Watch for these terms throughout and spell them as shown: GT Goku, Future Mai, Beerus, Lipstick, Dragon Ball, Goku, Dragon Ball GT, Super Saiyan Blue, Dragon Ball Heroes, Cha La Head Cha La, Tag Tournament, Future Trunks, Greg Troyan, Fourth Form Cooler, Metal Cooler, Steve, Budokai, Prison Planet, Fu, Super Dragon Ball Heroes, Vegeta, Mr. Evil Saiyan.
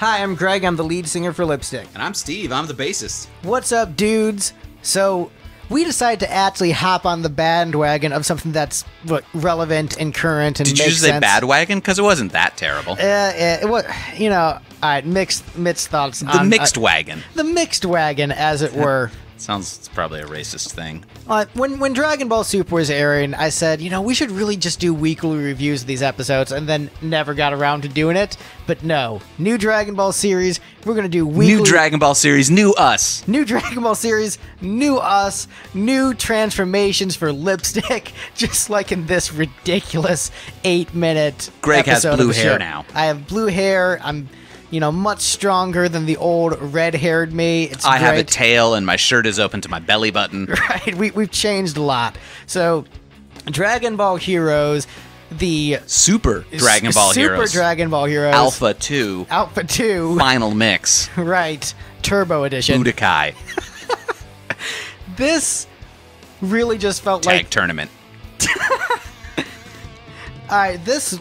Hi, I'm Greg. I'm the lead singer for Lipstick. And I'm Steve. I'm the bassist. What's up, dudes? So we decided to actually hop on the bandwagon of something that's relevant and current and makes sense. Did you just say bandwagon? Because it wasn't that terrible. It was, you know, all right, mixed thoughts. The mixed wagon. The mixed wagon, as it were. It's probably a racist thing. When Dragon Ball Super was airing, I said, you know, we should really just do weekly reviews of these episodes, and then never got around to doing it. But no, new Dragon Ball series, we're going to do weekly. New Dragon Ball series, new us. New Dragon Ball series, new us, new transformations for Lipstick, just like in this ridiculous 8-minute Greg has blue hair now. I have blue hair. I'm... you know, much stronger than the old red-haired me. It's great. I have a tail, and my shirt is open to my belly button. Right, we've changed a lot. So, Dragon Ball Heroes, the Super Dragon Ball Heroes, Alpha 2, Final Mix, right, Turbo Edition, Budokai. This really just felt like Tag Tournament. All right, this,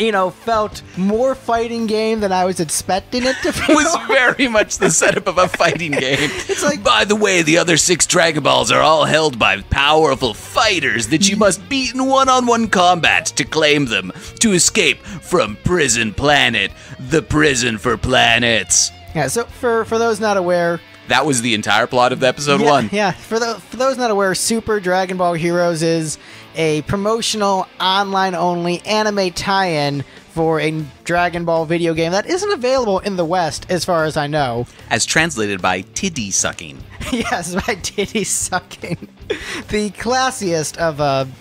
you know, felt more fighting game than I was expecting it to feel. It was very much the setup of a fighting game. It's like, by the way, the other 6 Dragon Balls are all held by powerful fighters that you must beat in one-on-one combat to claim them, to escape from Prison Planet, the prison for planets. Yeah, so for those not aware... that was the entire plot of episode 1. Yeah, for those not aware, Super Dragon Ball Heroes is a promotional, online-only anime tie-in for a Dragon Ball video game that isn't available in the West, as far as I know. As translated by titty sucking. Yes, by titty sucking. The classiest of...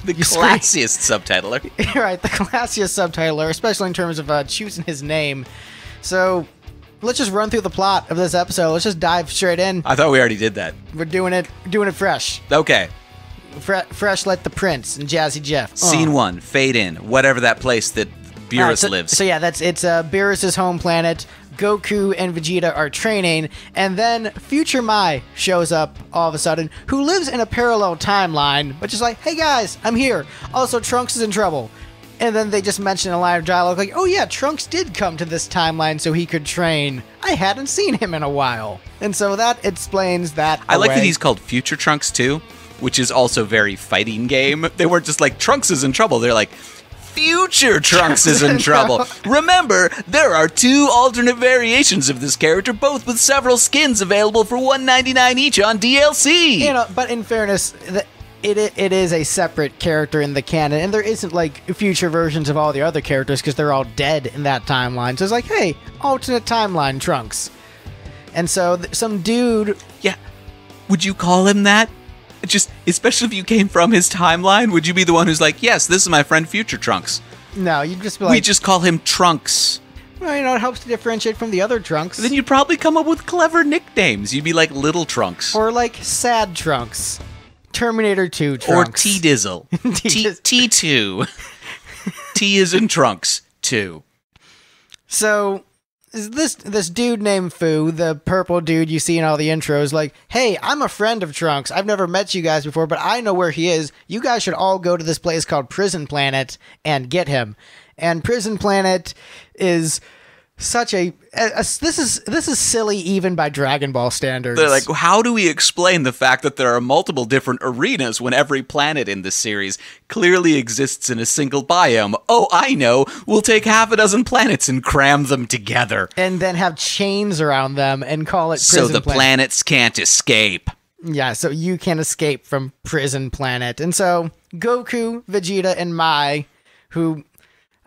the classiest subtitler. Right, the classiest subtitler, especially in terms of choosing his name. So... let's just run through the plot of this episode. Let's just dive straight in. I thought we already did that. We're doing it fresh. Okay. Fresh like the Prince and Jazzy Jeff. Scene 1, fade in, whatever that place that Beerus lives. So yeah, it's Beerus' home planet. Goku and Vegeta are training, and then Future Mai shows up all of a sudden, who lives in a parallel timeline, which is like, hey guys, I'm here. Also, Trunks is in trouble. And then they just mention a line of dialogue like, oh yeah, Trunks did come to this timeline so he could train. I hadn't seen him in a while. And so that explains that away. I like that he's called Future Trunks too, which is also very fighting game. They weren't just like, Trunks is in trouble. They're like, Future Trunks is in trouble. Remember, there are 2 alternate variations of this character, both with several skins available for $1.99 each on DLC. You know, but in fairness... It is a separate character in the canon, and there isn't, like, future versions of all the other characters because they're all dead in that timeline. So it's like, hey, alternate timeline Trunks. And so some dude... yeah. Would you call him that? Just, especially if you came from his timeline, would you be the one who's like, yes, this is my friend Future Trunks? No, you'd just be like... we just call him Trunks. Well, you know, it helps to differentiate from the other Trunks. Then you'd probably come up with clever nicknames. You'd be like Little Trunks. Or like Sad Trunks. Terminator 2 Trunks. Or T-Dizzle. T2. T is in Trunks 2. So, this dude named Fu, the purple dude you see in all the intros, like, hey, I'm a friend of Trunks. I've never met you guys before, but I know where he is. You guys should all go to this place called Prison Planet and get him. And Prison Planet is... such this is silly even by Dragon Ball standards. They're like, how do we explain the fact that there are multiple different arenas when every planet in this series clearly exists in a single biome? Oh, I know. We'll take half a dozen planets and cram them together. And then have chains around them and call it Prison Planet. So the planets can't escape. Yeah, so you can't escape from Prison Planet. And so Goku, Vegeta, and Mai, who...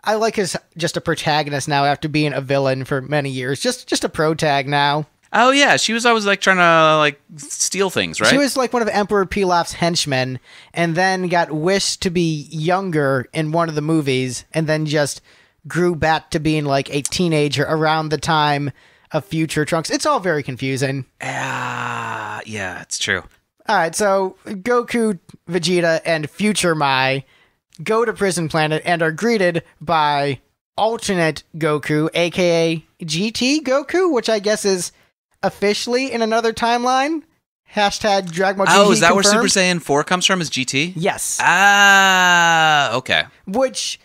I like his just a protagonist now after being a villain for many years. Just a protag now. Oh, yeah. She was always, like, trying to, like, steal things, right? She was, like, one of Emperor Pilaf's henchmen and then got wished to be younger in one of the movies and then just grew back to being, like, a teenager around the time of Future Trunks. It's all very confusing. Yeah, it's true. All right, so Goku, Vegeta, and Future Mai... go to Prison Planet and are greeted by alternate Goku, aka GT Goku, which I guess is officially in another timeline. Hashtag Dragon Ball GT confirmed. Oh, is that where Super Saiyan 4 comes from, is GT? Yes. Ah, okay. Which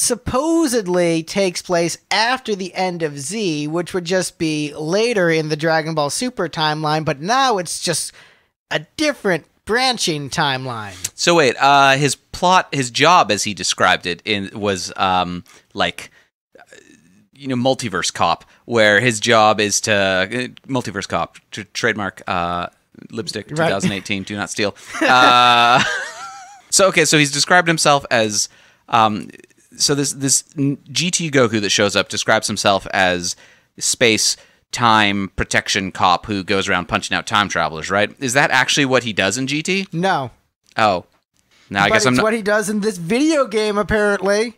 supposedly takes place after the end of Z, which would just be later in the Dragon Ball Super timeline, but now it's just a different branching timeline. So wait, his plot, his job as he described it was like, you know, multiverse cop, where his job is to multiverse cop, trademark Lipstick, 2018, right? Do not steal. So okay, so he's described himself as so this GT Goku that shows up describes himself as space time protection cop who goes around punching out time travelers, right? Is that actually what he does in GT? No. Oh. Now I guess I'm not. It's what he does in this video game, apparently.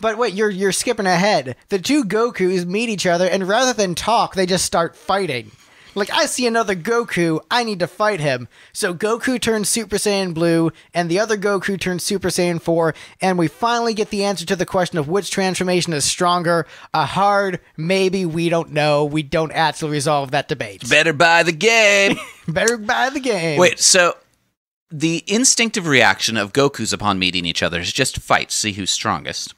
But wait, you're skipping ahead. The two Gokus meet each other, and rather than talk, they just start fighting. Like, I see another Goku, I need to fight him. So Goku turns Super Saiyan Blue, and the other Goku turns Super Saiyan 4, and we finally get the answer to the question of which transformation is stronger. A hard maybe, we don't know. We don't actually resolve that debate. Better buy the game. Better buy the game. Wait, so the instinctive reaction of Gokus upon meeting each other is just fight, see who's strongest.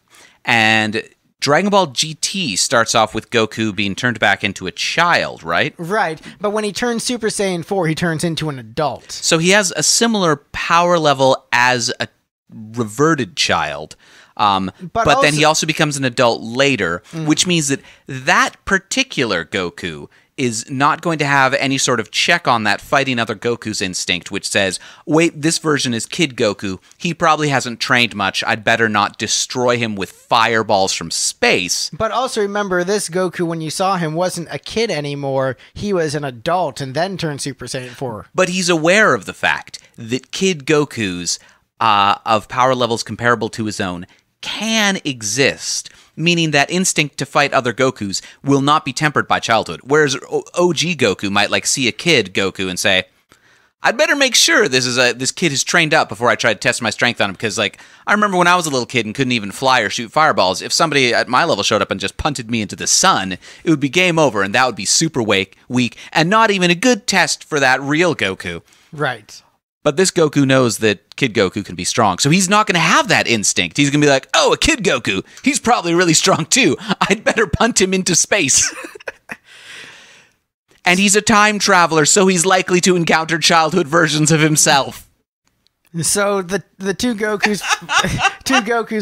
And Dragon Ball GT starts off with Goku being turned back into a child, right? Right, but when he turns Super Saiyan 4, he turns into an adult. So he has a similar power level as a reverted child, but then he also becomes an adult later, which means that that particular Goku is not going to have any sort of check on that fighting other Goku's instinct, which says, wait, this version is Kid Goku. He probably hasn't trained much. I'd better not destroy him with fireballs from space. But also remember, this Goku, when you saw him, wasn't a kid anymore. He was an adult and then turned Super Saiyan 4. But he's aware of the fact that Kid Gokus, of power levels comparable to his own, can exist, meaning that instinct to fight other Gokus will not be tempered by childhood. Whereas OG Goku might like see a kid Goku and say, "I'd better make sure this kid is trained up before I try to test my strength on him." Because like I remember when I was a little kid and couldn't even fly or shoot fireballs. If somebody at my level showed up and just punted me into the sun, it would be game over, and that would be super weak and not even a good test for that real Goku. Right. But this Goku knows that Kid Goku can be strong, so he's not going to have that instinct. He's going to be like, oh, a Kid Goku, he's probably really strong too. I'd better punt him into space. And he's a time traveler, so he's likely to encounter childhood versions of himself. So the two Gokus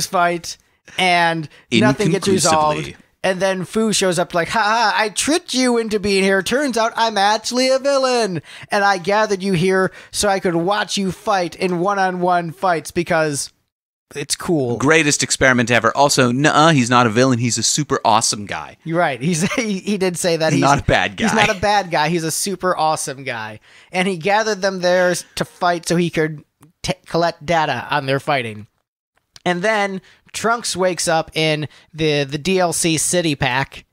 fight, and nothing gets resolved. And then Fu shows up like, ha-ha, I tricked you into being here. Turns out I'm actually a villain. And I gathered you here so I could watch you fight in one-on-one fights because it's cool. Greatest experiment ever. Also, nuh-uh, he's not a villain. He's a super awesome guy. You're right. He did say that. He's not a bad guy. He's not a bad guy. He's a super awesome guy. And he gathered them there to fight so he could collect data on their fighting. And then Trunks wakes up in the DLC city pack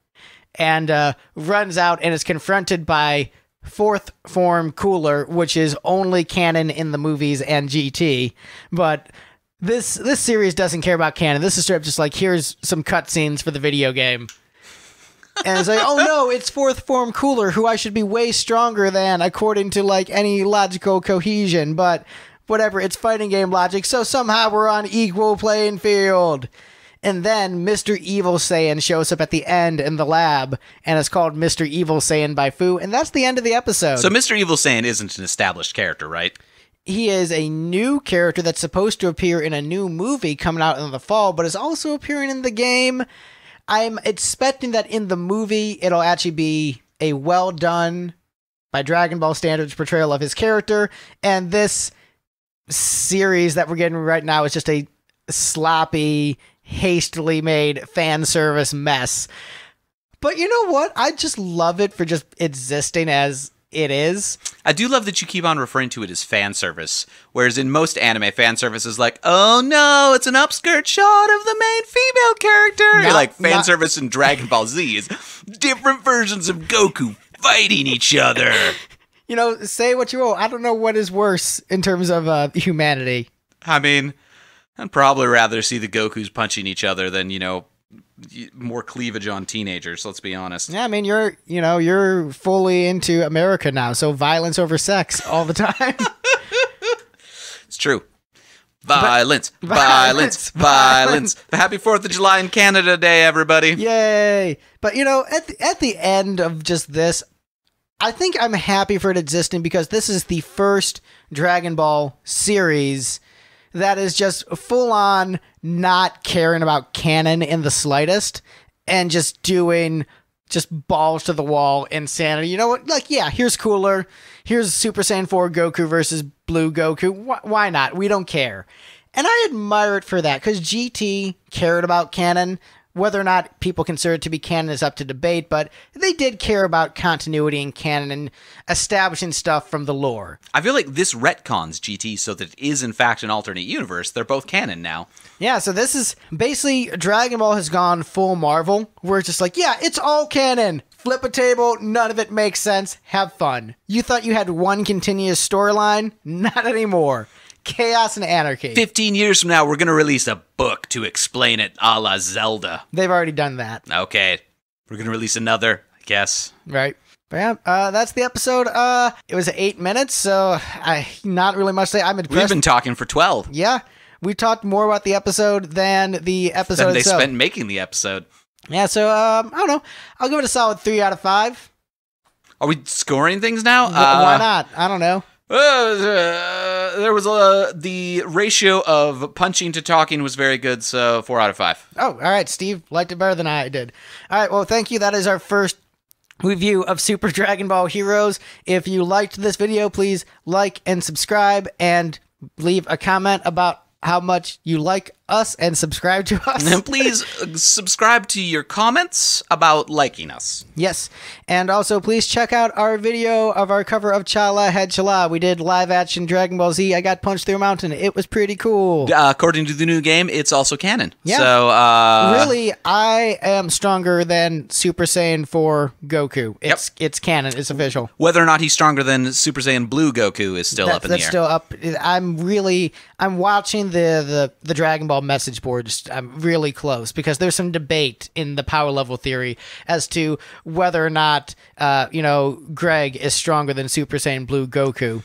and runs out and is confronted by Fourth Form Cooler, which is only canon in the movies and GT. But this series doesn't care about canon. This is straight up just like, here's some cutscenes for the video game. And it's like, oh no, it's Fourth Form Cooler, who I should be way stronger than according to like any logical cohesion, but whatever, it's fighting game logic, so somehow we're on equal playing field. And then Mr. Evil Saiyan shows up at the end in the lab, and it's called Mr. Evil Saiyan by Fu, and that's the end of the episode. So Mr. Evil Saiyan isn't an established character, right? He is a new character that's supposed to appear in a new movie coming out in the fall, but is also appearing in the game. I'm expecting that in the movie, it'll actually be a well-done, by Dragon Ball standards, portrayal of his character, and this series that we're getting right now is just a sloppy, hastily made fan service mess. But you know what? I just love it for just existing as it is. I do love that you keep on referring to it as fan service, whereas in most anime, fan service is like, oh no, it's an upskirt shot of the main female character. You're like, fan service in Dragon Ball Z is different versions of Goku fighting each other. You know, say what you will. I don't know what is worse in terms of humanity. I mean, I'd probably rather see the Gokus punching each other than, you know, more cleavage on teenagers, let's be honest. Yeah, I mean, you're fully into America now, so violence over sex all the time. It's true. Violence, violence, violence. Happy 4th of July in Canada Day, everybody. Yay. But, you know, at the end of just this, I think I'm happy for it existing because this is the first Dragon Ball series that is just full-on not caring about canon in the slightest and just doing just balls to the wall insanity. You know what? Like, yeah, here's Cooler. Here's Super Saiyan 4 Goku versus Blue Goku. Why not? We don't care. And I admire it for that because GT cared about canon. Whether or not people consider it to be canon is up to debate, but they did care about continuity and canon and establishing stuff from the lore. I feel like this retcons GT so that it is, in fact, an alternate universe. They're both canon now. Yeah, so this is basically Dragon Ball has gone full Marvel, where it's just like, yeah, it's all canon. Flip a table, none of it makes sense. Have fun. You thought you had one continuous storyline? Not anymore. Chaos and anarchy. 15 years from now, we're going to release a book to explain it a la Zelda. They've already done that. Okay. We're going to release another, I guess. Right. But yeah, that's the episode. It was 8 minutes, so I not really much to say. I'm impressed. We've been talking for 12. Yeah. We talked more about the episode than the episode than they itself. Spent making the episode. Yeah, so, I don't know. I'll give it a solid 3 out of 5. Are we scoring things now? Why not? I don't know. There was the ratio of punching to talking was very good, so 4 out of 5. Oh, all right. Steve liked it better than I did. All right. Well, thank you. That is our first review of Super Dragon Ball Heroes. If you liked this video, please like and subscribe and leave a comment about how much you like us and subscribe to us. And please subscribe to your comments about liking us. Yes. And also, please check out our video of our cover of Cha La Head Cha La. We did live action Dragon Ball Z. I got punched through a mountain. It was pretty cool. According to the new game, it's also canon. Yeah. So, really, I am stronger than Super Saiyan 4 Goku. It's canon. It's official. Whether or not he's stronger than Super Saiyan Blue Goku is still up in the air. That's still up. I'm watching the Dragon Ball message board. I'm really close because there's some debate in the power level theory as to whether or not you know, Greg is stronger than Super Saiyan Blue Goku.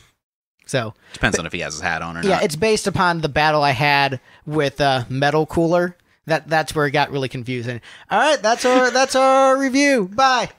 So depends on if he has his hat on or not. Yeah, it's based upon the battle I had with Metal Cooler. That's where it got really confusing. All right, that's our review. Bye.